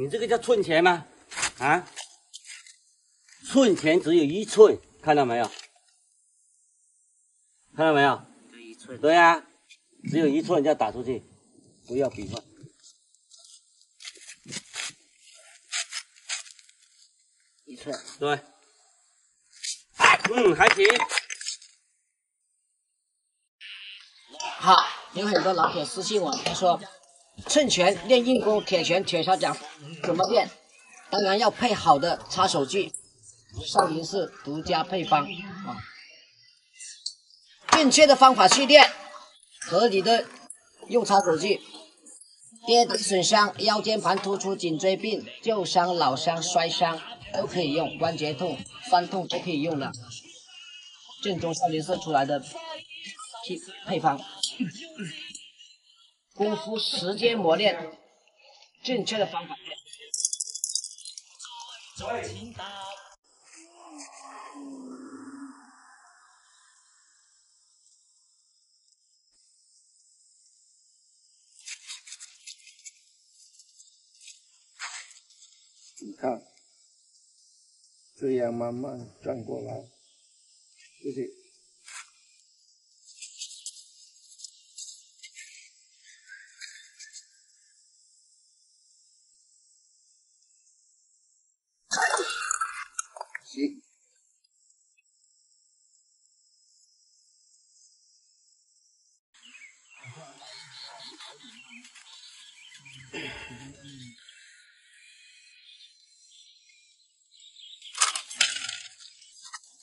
你这个叫寸钱吗？啊，寸钱只有一寸，看到没有？看到没有？就一寸。对呀、啊，只有一寸就要打出去，不要比划。 一寸，对，嗯，还行。好，有很多老铁私信我，他说寸拳练硬功，铁拳、铁砂掌怎么练？当然要配好的擦手具，少林寺独家配方啊。正确的方法去练，合理的用擦手具。 跌打损伤、腰间盘突出、颈椎病、旧伤、老伤、摔伤都可以用，关节痛、酸痛都可以用了。正宗少林寺出来的配方，功夫时间磨练，正确的方法。你看，这样慢慢转过来，这里，行，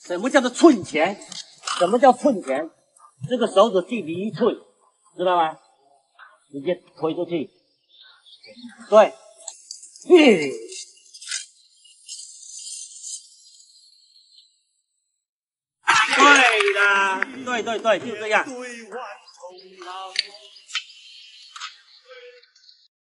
什么叫做寸钱？什么叫寸钱？这个手指距离一寸，知道吗？直接推出去，对，对的，对对对，就这样。